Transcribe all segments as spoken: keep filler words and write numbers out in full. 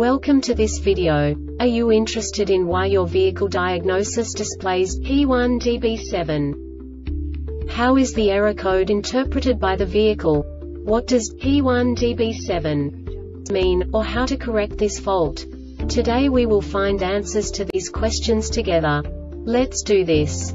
Welcome to this video. Are you interested in why your vehicle diagnosis displays P one D B seven? How is the error code interpreted by the vehicle? What does P one D B seven mean, or how to correct this fault? Today we will find answers to these questions together. Let's do this.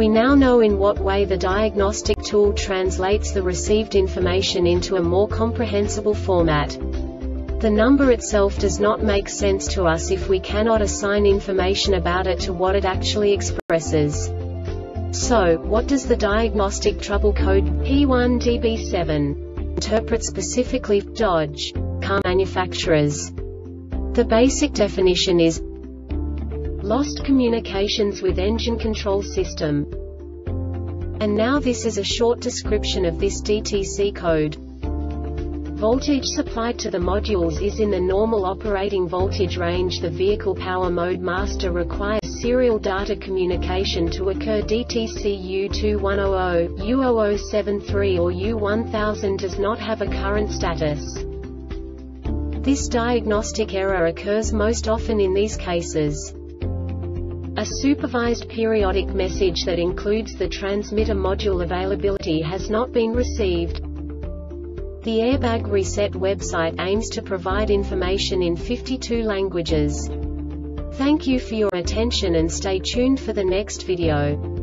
We now know in what way the diagnostic tool translates the received information into a more comprehensible format. The number itself does not make sense to us if we cannot assign information about it to what it actually expresses. So, what does the diagnostic trouble code P one D B seven interpret specifically for Dodge car manufacturers? The basic definition is lost communications with engine control system. And now this is a short description of this D T C code. Voltage supplied to the modules is in the normal operating voltage range. The vehicle power mode master requires serial data communication to occur. D T C U twenty-one hundred, U zero zero seven three or U one thousand does not have a current status. This diagnostic error occurs most often in these cases. A supervised periodic message that includes the transmitter module availability has not been received. The Airbag Reset website aims to provide information in fifty-two languages. Thank you for your attention and stay tuned for the next video.